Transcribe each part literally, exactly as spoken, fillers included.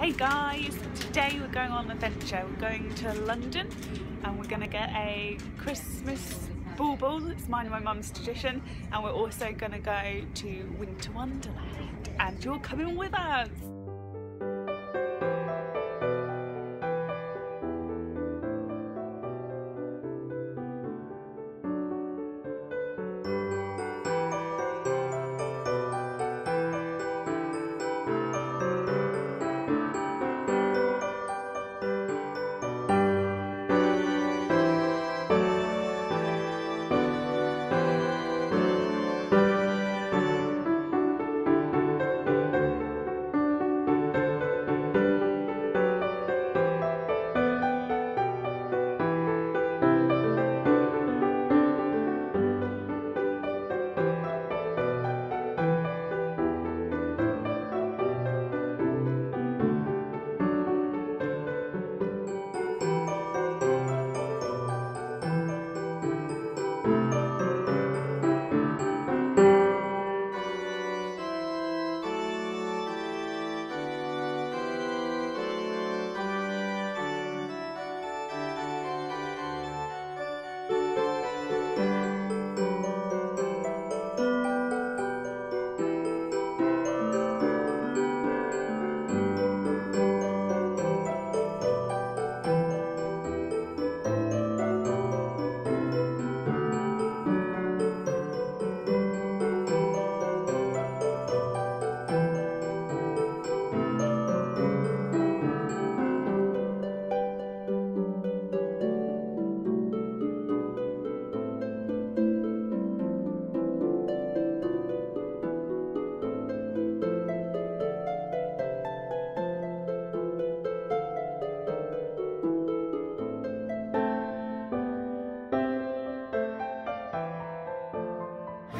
Hey guys, today we're going on an adventure. We're going to London and we're going to get a Christmas bauble. It's mine and my mum's tradition, and we're also going to go to Winter Wonderland, and you're coming with us!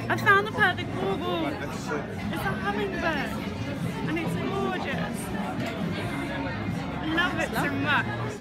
I found the perfect bauble. It's a hummingbird and it's gorgeous. I love it so much.